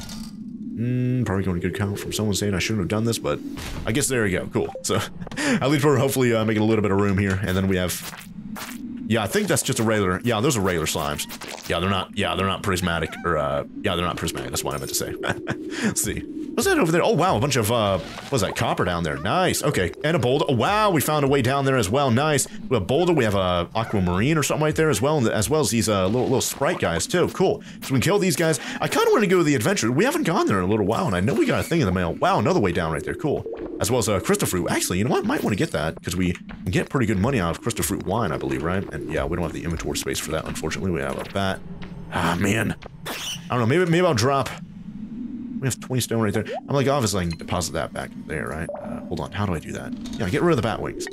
Probably going to get a comment from someone saying I shouldn't have done this, but I guess there we go. Cool. So at least we're hopefully making a little bit of room here, and then we have... Yeah, I think that's just a regular. Yeah, those are regular slimes. Yeah, they're not. Yeah, they're not prismatic. Or yeah, they're not prismatic. That's what I meant to say. Let's see. What's that over there? Oh wow, a bunch of what's that? Copper down there. Nice. Okay, and a boulder. Oh, wow, we found a way down there as well. Nice. We have a boulder. We have a aquamarine or something right there as well, and as well as these little sprite guys too. Cool. So we can kill these guys. I kind of want to go to the adventure. We haven't gone there in a little while, and I know we got a thing in the mail. Wow, another way down right there. Cool. As well as crystal fruit. Actually, you know what? Might want to get that because we can get pretty good money out of crystal fruit wine, I believe, right? And yeah, we don't have the inventory space for that, unfortunately. We have a bat. Ah, man. I don't know. Maybe I'll drop. We have 20 stone right there. I'm like, obviously, I can deposit that back there, right? Hold on. How do I do that? Yeah, get rid of the bat wings.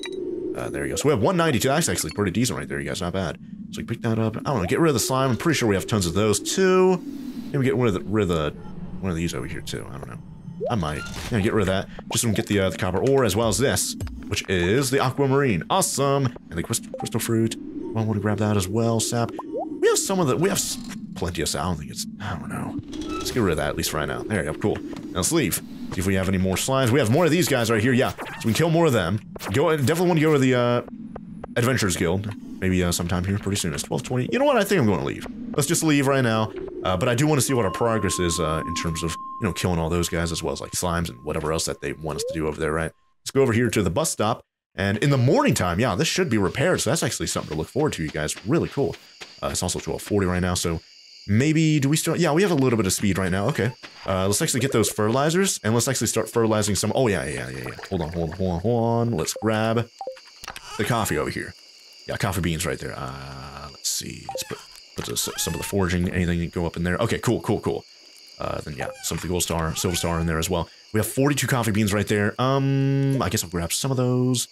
There you go. So we have 192. That's actually pretty decent right there, you guys. Not bad. So we pick that up. I don't know. Get rid of the slime. I'm pretty sure we have tons of those too. Maybe get one of these over here too. I don't know. I might. Yeah, get rid of that. Just so we can get the copper ore as well as this, which is the aquamarine. Awesome. And the crystal fruit. I want to grab that as well. Sap. We have some of the... We have plenty of sap. I don't think it's... I don't know. Let's get rid of that at least right now. There you go. Cool. Now let's leave. See if we have any more slimes. We have more of these guys right here. Yeah. So we can kill more of them. Go. Definitely want to go to the Adventurers Guild. Maybe sometime here pretty soon. It's 12:20. You know what? I think I'm going to leave. Let's just leave right now. But I do want to see what our progress is in terms of, you know, killing all those guys as well as like slimes and whatever else that they want us to do over there, right? Let's go over here to the bus stop. And in the morning time, yeah, this should be repaired. So that's actually something to look forward to, you guys. Really cool. It's also 12:40 right now, so maybe, do we start? Yeah, we have a little bit of speed right now. Okay. Let's actually get those fertilizers, and let's actually start fertilizing some. Oh, yeah. Hold on. Let's grab the coffee over here. Yeah, coffee beans right there. Let's see. Let's put some of the foraging, anything go up in there. Okay, cool. Then, yeah, some of the gold star, silver star in there as well. We have 42 coffee beans right there. I guess I'll grab some of those.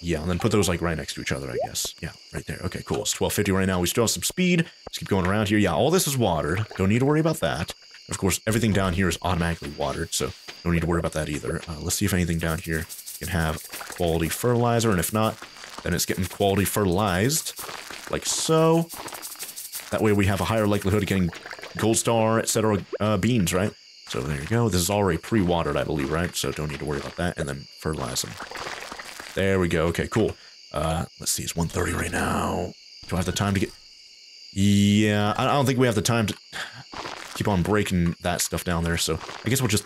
Yeah, and then put those, like, right next to each other, I guess. Yeah, right there. Okay, cool. It's 12:50 right now. We still have some speed. Let's keep going around here. Yeah, all this is watered. Don't need to worry about that. Of course, everything down here is automatically watered, so don't need to worry about that either. Let's see if anything down here can have quality fertilizer, and if not, then it's getting quality fertilized, like so. That way we have a higher likelihood of getting gold star, etc. Beans, right? So there you go. This is already pre-watered, I believe, right? So don't need to worry about that, and then fertilize them. There we go. Okay, cool. Let's see. It's 1:30 right now. Do I have the time to get... Yeah, I don't think we have the time to keep on breaking that stuff down there. So I guess we'll just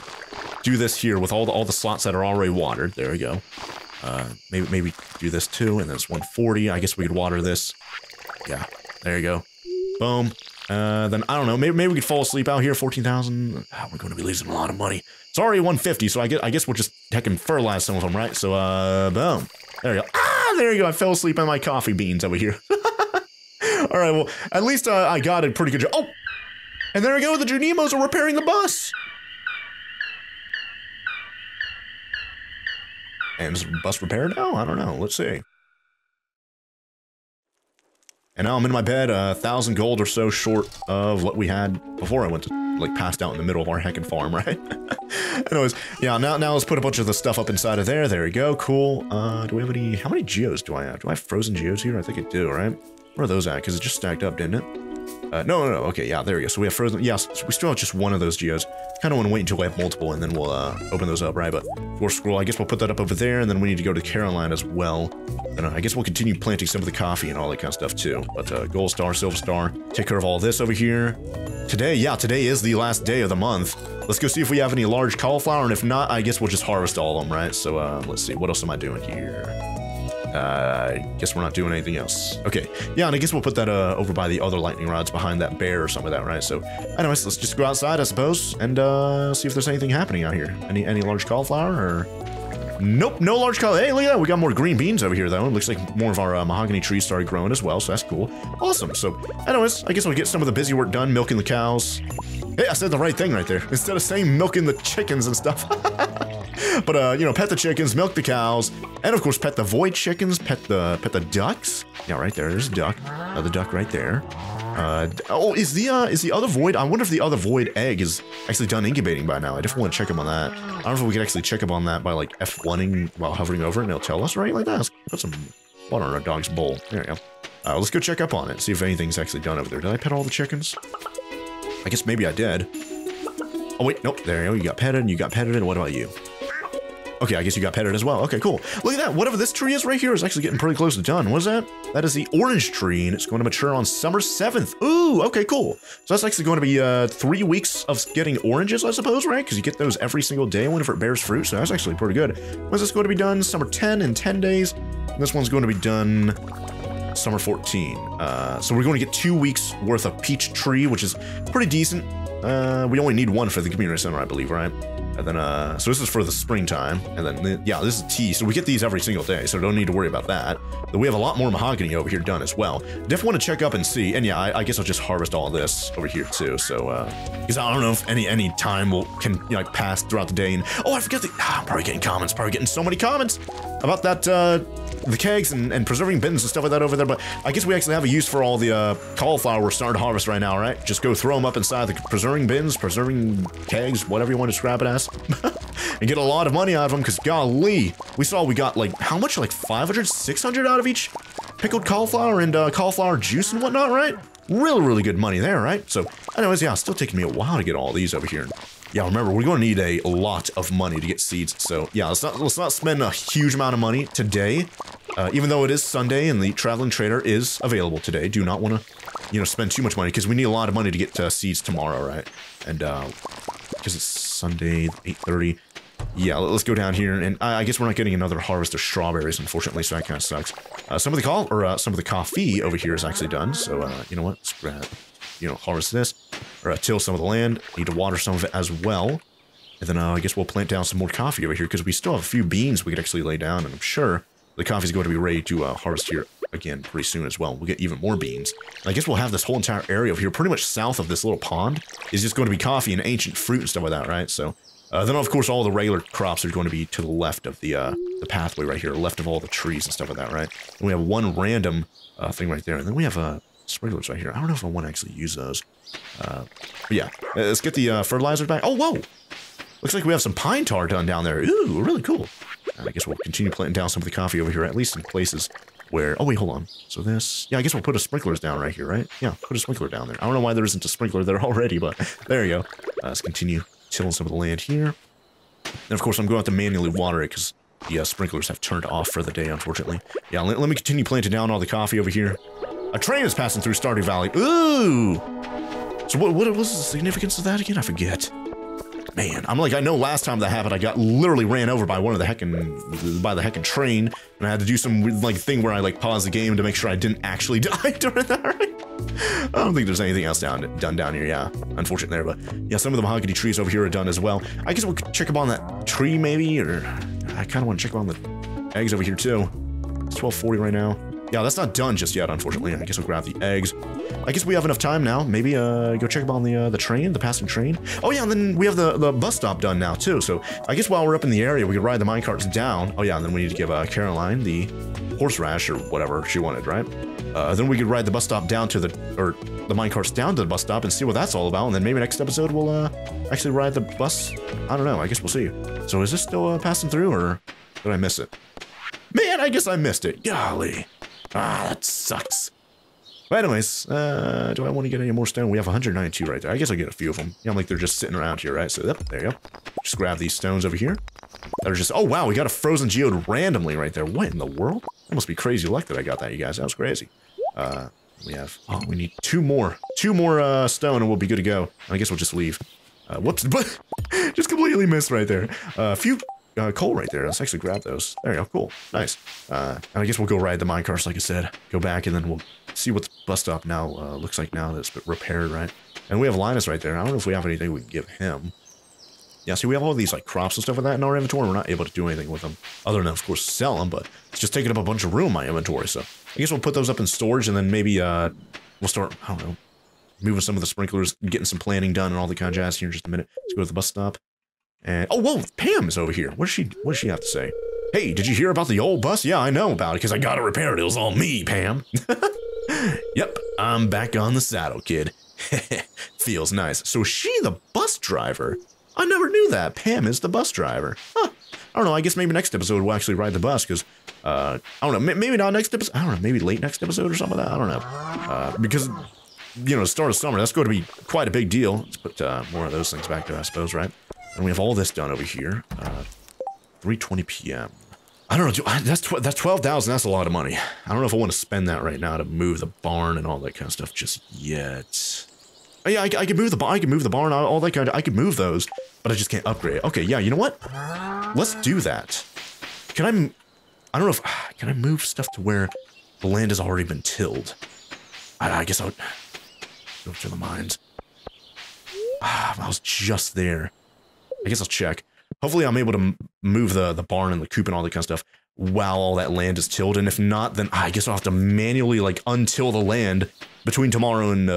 do this here with all the slots that are already watered. There we go. Maybe do this too. And then it's 1:40. I guess we could water this. Yeah, there you go. Boom. Then I don't know. Maybe we could fall asleep out here. 14,000. Oh, we're going to be losing a lot of money. It's already 150, so I guess we'll just heck and fertilize some of them, right? So, boom. There you go. Ah, there you go. I fell asleep on my coffee beans over here. All right, well, at least I got a pretty good job. Oh, and there we go. The Junimos are repairing the bus. And is the bus repaired? Oh, I don't know. Let's see. And now I'm in my bed, 1,000 gold or so short of what we had before I went to, like, passed out in the middle of our heckin' farm, right? Anyways, yeah, now let's put a bunch of the stuff up inside of there. There we go, cool. Do we have any, how many geos do I have? Do I have frozen geos here? I think I do, right? Where are those at? Because it just stacked up, didn't it? No, okay, yeah, there we go. So we have frozen, yes, yeah, so we still have just one of those geos. Kind of want to wait until we have multiple, and then we'll open those up, right? But for scroll, I guess we'll put that up over there, and then we need to go to Caroline as well. And I guess we'll continue planting some of the coffee and all that kind of stuff too. But gold star, silver star, take care of all this over here. Today, yeah, today is the last day of the month. Let's go see if we have any large cauliflower, and if not, I guess we'll just harvest all of them, right? So let's see, what else am I doing here? I guess we're not doing anything else. Okay, yeah, and I guess we'll put that over by the other lightning rods behind that bear or something like that, right? So anyways, let's just go outside, I suppose, and see if there's anything happening out here. Any large cauliflower or... Nope, no large color. Hey, look at that. We got more green beans over here, though. It looks like more of our mahogany trees started growing as well, so that's cool. Awesome. So, anyways, I guess we'll get some of the busy work done, milking the cows. Hey, I said the right thing right there. Instead of saying milking the chickens and stuff. But, you know, pet the chickens, milk the cows, and, of course, pet the void chickens, pet the ducks. Yeah, right there. There's a duck. Another duck right there. Oh, is the other void? I wonder if the other void egg is actually done incubating by now. I definitely want to check him on that. I don't know if we can actually check him on that by, like, F1ing while hovering over it, and it'll tell us, right? Like that. Let's put some water on our dog's bowl. There we go. Let's go check up on it, see if anything's actually done over there. Did I pet all the chickens? I guess maybe I did. Oh, wait, nope. There you go. You got petted, and what about you? Okay, I guess you got petted as well. Okay, cool. Look at that. Whatever this tree is right here is actually getting pretty close to done. What is that? That is the orange tree, and it's going to mature on Summer 7th. Ooh, okay, cool. So that's actually going to be 3 weeks of getting oranges, I suppose, right? Because you get those every single day whenever it bears fruit, so that's actually pretty good. When's this going to be done? Summer 10 in 10 days. And this one's going to be done... Summer 14. So we're going to get 2 weeks worth of peach tree, which is pretty decent. We only need one for the community center, I believe, right? And then, so this is for the springtime. And then, yeah, this is tea. So we get these every single day, so don't need to worry about that. But we have a lot more mahogany over here done as well. Definitely want to check up and see. And yeah, I guess I'll just harvest all this over here too. So, because I don't know if any time can, you know, like, pass throughout the day. And oh, I forgot I'm probably getting comments. Probably getting so many comments about that. The kegs and preserving bins and stuff like that over there, but I guess we actually have a use for all the cauliflower we're starting to harvest right now, right? Just go throw them up inside the preserving bins, preserving kegs, whatever you want to describe it as, and get a lot of money out of them, because golly, we got like, how much, like 500, 600 out of each pickled cauliflower and cauliflower juice and whatnot, right? Really, really good money there, right? So anyways, yeah, it's still taking me a while to get all these over here. Yeah, remember, we're going to need a lot of money to get seeds, so yeah, let's not spend a huge amount of money today, even though it is Sunday and the traveling trader is available today. Do not want to, you know, spend too much money, because we need a lot of money to get seeds tomorrow, right? And because it's Sunday, 8:30, yeah, let's go down here, and I guess we're not getting another harvest of strawberries, unfortunately, so that kind of sucks. Some of the coffee over here is actually done, so you know what? Let's grab, harvest this, or till some of the land. Need to water some of it as well. And then I guess we'll plant down some more coffee over here, because we still have a few beans we could actually lay down, and I'm sure the coffee's going to be ready to harvest here again pretty soon as well. We'll get even more beans. And I guess we'll have this whole entire area over here, pretty much south of this little pond, is just going to be coffee and ancient fruit and stuff like that, right? So then, of course, all the regular crops are going to be to the left of the pathway right here, left of all the trees and stuff like that, right? And we have one random thing right there, and then we have sprinklers right here. I don't know if I want to actually use those. But yeah, let's get the fertilizer back. Oh, whoa! Looks like we have some pine tar done down there. Ooh, really cool. I guess we'll continue planting down some of the coffee over here, at least in places where... Oh, wait, hold on. So this... Yeah, I guess we'll put a sprinkler down right here, right? Yeah, put a sprinkler down there. I don't know why there isn't a sprinkler there already, but there you go. Let's continue tilling some of the land here. And, of course, I'm going to have to manually water it because the sprinklers have turned off for the day, unfortunately. Yeah, let me continue planting down all the coffee over here. A train is passing through Stardew Valley. Ooh! So what was the significance of that again? I forget. Man, I'm like, I know last time that happened, I got literally ran over by one of the heckin', train, and I had to do some, thing where I, paused the game to make sure I didn't actually die during that, right? I don't think there's anything else done down here, yeah. Unfortunate there, but, yeah, some of the mahogany trees over here are done as well. I guess we'll check up on that tree, maybe, or I kind of want to check up on the eggs over here, too. It's 12:40 right now. Yeah, that's not done just yet, unfortunately. I guess we'll grab the eggs. I guess we have enough time now. Maybe go check up on the train, the passing train. Oh yeah, and then we have the bus stop done now too. So I guess while we're up in the area, we could ride the minecarts down. Oh yeah, and then we need to give Caroline the horse rash or whatever she wanted, right? Then we could ride the bus stop down to the minecarts down to the bus stop and see what that's all about. And then maybe next episode we'll actually ride the bus. I don't know. I guess we'll see. So is this still passing through, or did I miss it? Man, I guess I missed it. Golly. Ah, that sucks. But anyways, do I want to get any more stone? We have 192 right there. I guess I'll get a few of them. Yeah, I'm like, they're just sitting around here, right? So, yep, there you go. Just grab these stones over here. That are just, oh wow, we got a frozen geode randomly right there. What in the world? That must be crazy luck that I got that, you guys. That was crazy. We have, oh, we need two more stone and we'll be good to go. I guess we'll just leave. Whoops, but just completely missed right there. A few... coal right there. Let's actually grab those. There we go. Cool. Nice. And I guess we'll go ride the minecarts, like I said. Go back, and then we'll see what the bus stop now looks like now that it's been repaired, right? And we have Linus right there. I don't know if we have anything we can give him. Yeah, see, we have all these, crops and stuff like that in our inventory. We're not able to do anything with them other than, of course, sell them, but it's just taking up a bunch of room in my inventory, so I guess we'll put those up in storage, and then maybe we'll start, I don't know, moving some of the sprinklers, getting some planting done and all the kind of jazz here in just a minute. Let's go to the bus stop. And, oh, whoa, Pam is over here. What does she have to say? Hey, did you hear about the old bus? Yeah, I know about it because I got it repaired. It was all me, Pam. Yep, I'm back on the saddle, kid. Feels nice. So she the bus driver? I never knew that. Pam is the bus driver. Huh. I don't know. I guess maybe next episode we'll actually ride the bus because, I don't know, maybe not next episode. I don't know, maybe late next episode or something like that. I don't know. Because, start of summer, that's going to be quite a big deal. Let's put more of those things back there, I suppose, right? And we have all this done over here. 3:20 p.m. I don't know. That's 12,000. That's a lot of money. I don't know if I want to spend that right now to move the barn and all that kind of stuff just yet. Oh, yeah, I could move the barn. I could move the barn. All that kind of. I could move those, but I just can't upgrade it. Okay. Yeah. You know what? Let's do that. Can I don't know if can I move stuff to where the land has already been tilled. I guess I'll go to the mines. I was just there. I guess I'll check. Hopefully I'm able to move the barn and the coop and all that kind of stuff while all that land is tilled. And if not, then I guess I'll have to manually untill the land between tomorrow and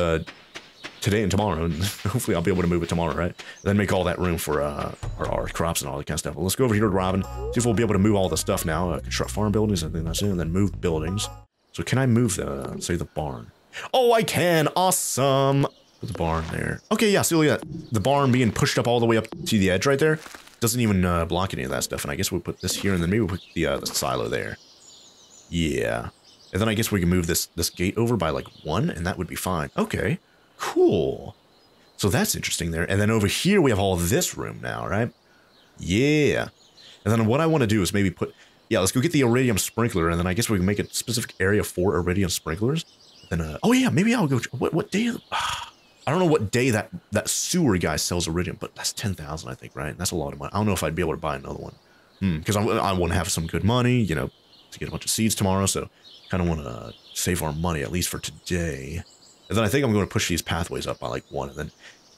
today and tomorrow. And hopefully I'll be able to move it tomorrow, right? And then make all that room for our crops and all that kind of stuff. Well, let's go over here to Robin, see if we'll be able to move all the stuff now. Construct farm buildings, I think that's it, and then move buildings. So can I move the, say, the barn? Oh, I can. Awesome. The barn there. Okay, yeah, so look at that. The barn being pushed up all the way up to the edge right there. Doesn't even block any of that stuff. And I guess we'll put this here, and then maybe we'll put the silo there. Yeah. And then I guess we can move this gate over by one, and that would be fine. Okay, cool. So that's interesting there. And then over here we have all this room now, right? Yeah. And then what I want to do is maybe put... Yeah, let's go get the iridium sprinkler, and then I guess we can make a specific area for iridium sprinklers. Then, oh yeah, maybe I'll go... What day... I don't know what day that sewer guy sells iridium, but that's 10,000, I think, right? And that's a lot of money. I don't know if I'd be able to buy another one. Because I want to have some good money, you know, to get a bunch of seeds tomorrow. So kind of want to save our money, at least for today. And then I think I'm going to push these pathways up by like one. And then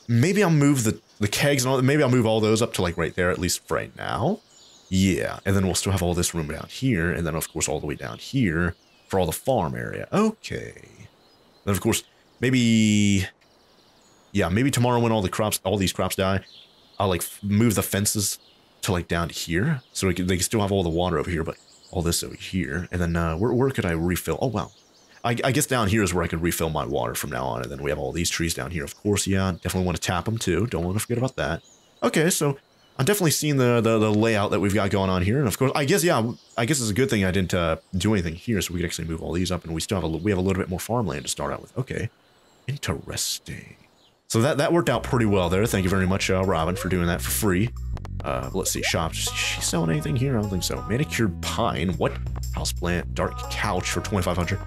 maybe I'll move the kegs and all that. Maybe I'll move all those up to like right there, at least for right now. Yeah. And then we'll still have all this room down here. And then, of course, all the way down here for all the farm area. Okay. Then, of course, maybe... Yeah, maybe tomorrow when all these crops die, I'll like move the fences to like down here so they can still have all the water over here, but all this over here. And then where could I refill? Oh, wow. I guess down here is where I could refill my water from now on. And then we have all these trees down here, of course. Yeah, definitely want to tap them too. Don't want to forget about that. Okay, so I'm definitely seeing the layout that we've got going on here. And of course, I guess it's a good thing I didn't do anything here, so we could actually move all these up, and we still have a little bit more farmland to start out with. Okay, interesting. So that worked out pretty well there. Thank you very much, Robin, for doing that for free. Let's see, shops. Is she selling anything here? I don't think so. Manicured pine. What? Houseplant. Dark couch for 2,500.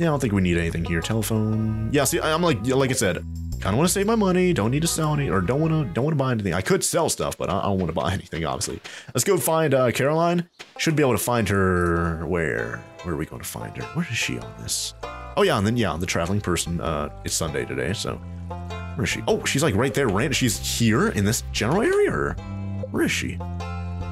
Yeah, I don't think we need anything here. Telephone. Yeah, see, I'm like I said, kind of want to save my money. Don't need to sell any, or don't want to buy anything. I could sell stuff, but I don't want to buy anything, obviously. Let's go find Caroline. Should be able to find her. Where are we going to find her? Where is she on this? Oh, yeah, and then, yeah, the traveling person, it's Sunday today, so where is she? Oh, she's, like, right there, right? She's here in this general area, or where is she?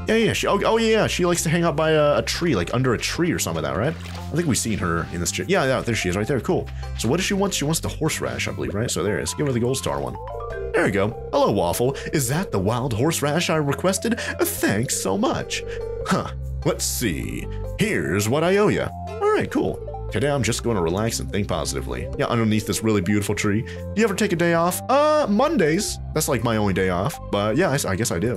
Yeah, she, oh, yeah, she likes to hang out by a tree, like, under a tree or something like that, right? I think we've seen her in this, yeah, there she is, right there, cool. So what does she want? She wants the horseradish, I believe, right? So there it is, give her the gold star one. There we go. Hello, Waffle. Is that the wild horseradish I requested? Thanks so much. Huh, let's see. Here's what I owe you. All right, cool. Today I'm just going to relax and think positively. Yeah, underneath this really beautiful tree. Do you ever take a day off? Mondays. That's like my only day off. But yeah, I guess I do.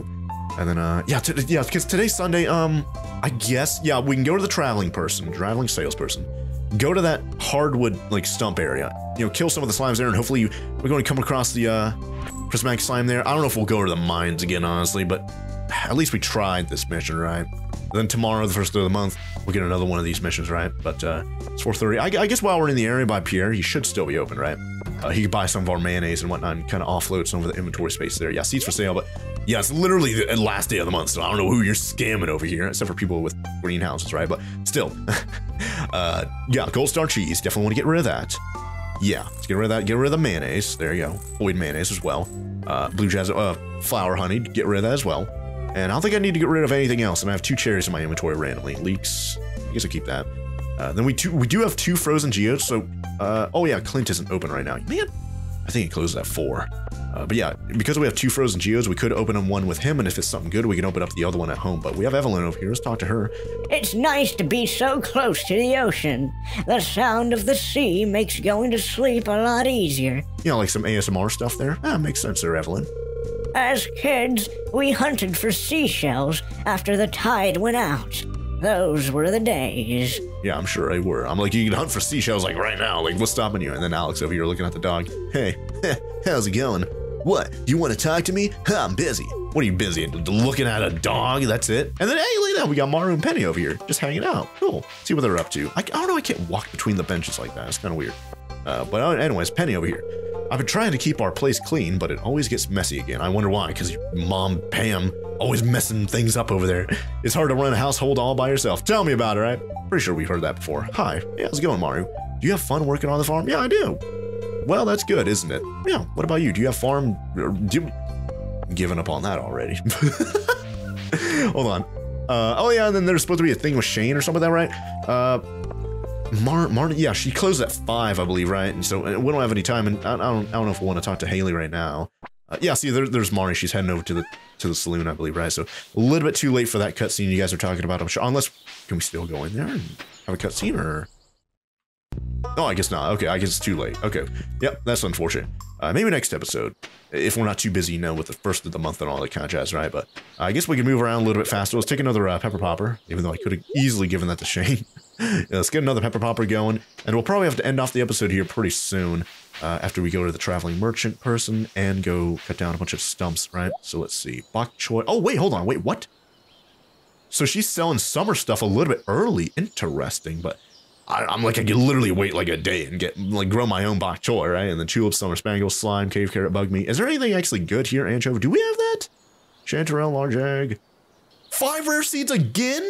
And then, yeah, because today's Sunday. I guess, yeah, we can go to the traveling salesperson. Go to that hardwood like stump area. You know, kill some of the slimes there, and hopefully we're going to come across the prismatic slime there. I don't know if we'll go to the mines again, honestly, but at least we tried this mission, right? Then tomorrow, the first of the month, we'll get another one of these missions, right? But it's 4:30. I guess while we're in the area by Pierre, he should still be open, right? He could buy some of our mayonnaise and whatnot and kind of offload some of the inventory space there. Yeah, seats for sale, but yeah, it's literally the last day of the month, so I don't know who you're scamming over here, except for people with greenhouses, right? But still, yeah, Gold Star cheese. Definitely want to get rid of that. Yeah, let's get rid of that. Get rid of the mayonnaise. There you go. Void mayonnaise as well. Blue jasmine, flower honey. Get rid of that as well. And I don't think I need to get rid of anything else. And I have 2 cherries in my inventory randomly. Leeks. I guess I'll keep that. Then we do have 2 frozen geodes. So, oh yeah, Clint isn't open right now. Man, I think it closes at 4. But yeah, because we have 2 frozen geodes, we could open one with him. And if it's something good, we can open up the other one at home. But we have Evelyn over here. Let's talk to her. It's nice to be so close to the ocean. The sound of the sea makes going to sleep a lot easier. You know, like some ASMR stuff there. That makes sense there, Evelyn. As kids, we hunted for seashells after the tide went out. Those were the days. Yeah, I'm sure they were. I'm like, you can hunt for seashells like right now. Like, what's stopping you? And then Alex over here looking at the dog. Hey, how's it going? What? You want to talk to me? Huh, I'm busy. What are you busy? Looking at a dog? That's it? And then, hey, look at that. We got Maru and Penny over here just hanging out. Cool. See what they're up to. I don't know. I can't walk between the benches like that. It's kind of weird. But anyways, Penny over here. I've been trying to keep our place clean, but it always gets messy again. I wonder why, because your mom, Pam, always messing things up over there. It's hard to run a household all by yourself. Tell me about it, right? Pretty sure we've heard that before. Hi. Yeah, how's it going, Maru? Do you have fun working on the farm? Yeah, I do. Well, that's good, isn't it? Yeah, what about you? Do you have farm... Giving up on that already. Hold on. Oh, yeah, and then there's supposed to be a thing with Shane or something like that, right? Marnie, yeah, she closed at 5, I believe, right? And so we don't have any time, and I don't know if we want to talk to Haley right now. Yeah, see, there's Marnie. She's heading over to the saloon, I believe, right? So a little bit too late for that cutscene you guys are talking about, I'm sure. Unless, can we still go in there and have a cutscene, or? Oh, I guess not. Okay, I guess it's too late. Okay, yep, that's unfortunate. Maybe next episode, if we're not too busy, you know, with the first of the month and all that kind of jazz, right? But I guess we can move around a little bit faster. Let's take another pepper popper, even though I could have easily given that to Shane. Yeah, let's get another pepper popper going, and we'll probably have to end off the episode here pretty soon after we go to the traveling merchant person and go cut down a bunch of stumps, right? So let's see, bok choy. Oh, wait, hold on. Wait, what? So she's selling summer stuff a little bit early. Interesting, but I could literally wait like a day and get like grow my own bok choy, right? And the tulip, summer spangle, slime, cave carrot, bug meat. Is there anything actually good here? Anchovy. Do we have that? Chanterelle, large egg. 5 rare seeds again?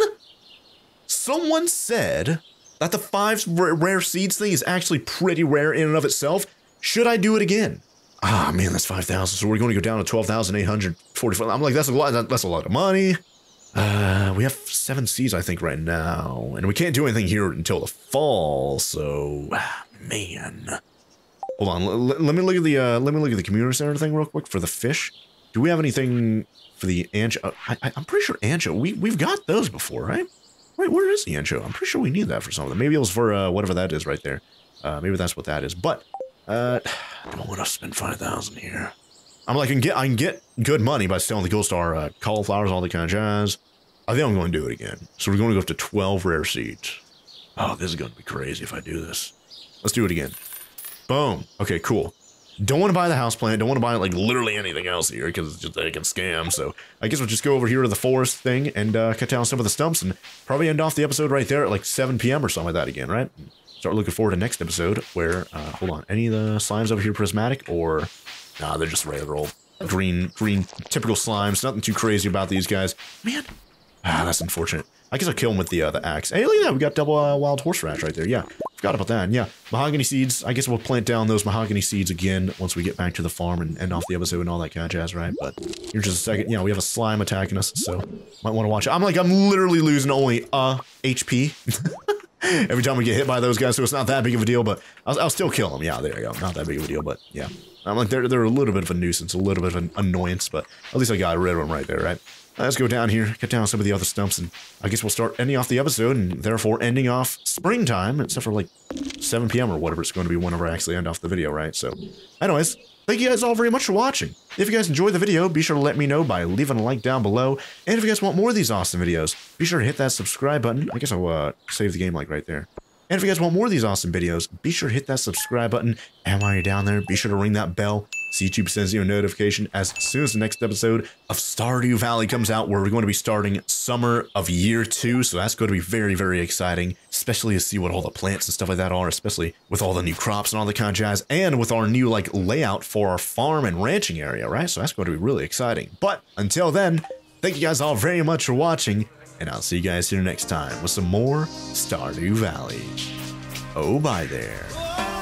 Someone said that the 5 rare seeds thing is actually pretty rare in and of itself. Should I do it again? Ah, man, that's 5,000. So we're going to go down to 12,845. I'm like, that's a lot. That's a lot of money. We have 7 seeds, I think, right now, and we can't do anything here until the fall. So, man, hold on. Let me look at the commuter center thing real quick for the fish. Do we have anything for the ancho? I'm pretty sure ancho. We've got those before, right? Wait, where is the ancho? I'm pretty sure we need that for something. Maybe it was for whatever that is right there. Maybe that's what that is. But I don't want to spend 5,000 here. I'm like, I can get good money by selling the gold star cauliflowers, all that kind of jazz. I think I'm going to do it again. So we're going to go up to 12 rare seeds. Oh, this is going to be crazy if I do this. Let's do it again. Boom. Okay, cool. Don't want to buy the houseplant. Don't want to buy like literally anything else here because they can scam. So I guess we'll just go over here to the forest thing and cut down some of the stumps and probably end off the episode right there at like 7 p.m. or something like that again, right? Start looking forward to next episode where, hold on, any of the slimes over here prismatic or... Nah, they're just regular old green, typical slimes. Nothing too crazy about these guys. Man, that's unfortunate. I guess I'll kill them with the axe. Hey, look at that. We got double wild horseradish right there. Yeah, forgot about that. And yeah, mahogany seeds. I guess we'll plant down those mahogany seeds again once we get back to the farm and end off the episode and all that kind of jazz, right? But here just a second. Yeah, we have a slime attacking us, so might want to watch it. I'm like, I'm literally losing only HP. Every time we get hit by those guys, so it's not that big of a deal, but I'll still kill them. Yeah, there you go. Not that big of a deal, but yeah. I'm like, they're a little bit of a nuisance, a little bit of an annoyance, but at least I got rid of them right there, right? Let's go down here, cut down some of the other stumps, and I guess we'll start ending off the episode, and therefore ending off springtime, except for like 7 p.m. or whatever it's going to be whenever I actually end off the video, right? So, anyways, thank you guys all very much for watching. If you guys enjoyed the video, be sure to let me know by leaving a like down below, and if you guys want more of these awesome videos, be sure to hit that subscribe button. I guess I'll save the game like right there. And if you guys want more of these awesome videos, be sure to hit that subscribe button. And while you're down there, be sure to ring that bell so YouTube sends you a notification as soon as the next episode of Stardew Valley comes out, where we're going to be starting summer of year 2. So that's going to be very, very exciting, especially to see what all the plants and stuff like that are, especially with all the new crops and all the kind of jazz, and with our new like layout for our farm and ranching area, right? So that's going to be really exciting. But until then, thank you guys all very much for watching. And I'll see you guys here next time with some more Stardew Valley. Oh, bye there.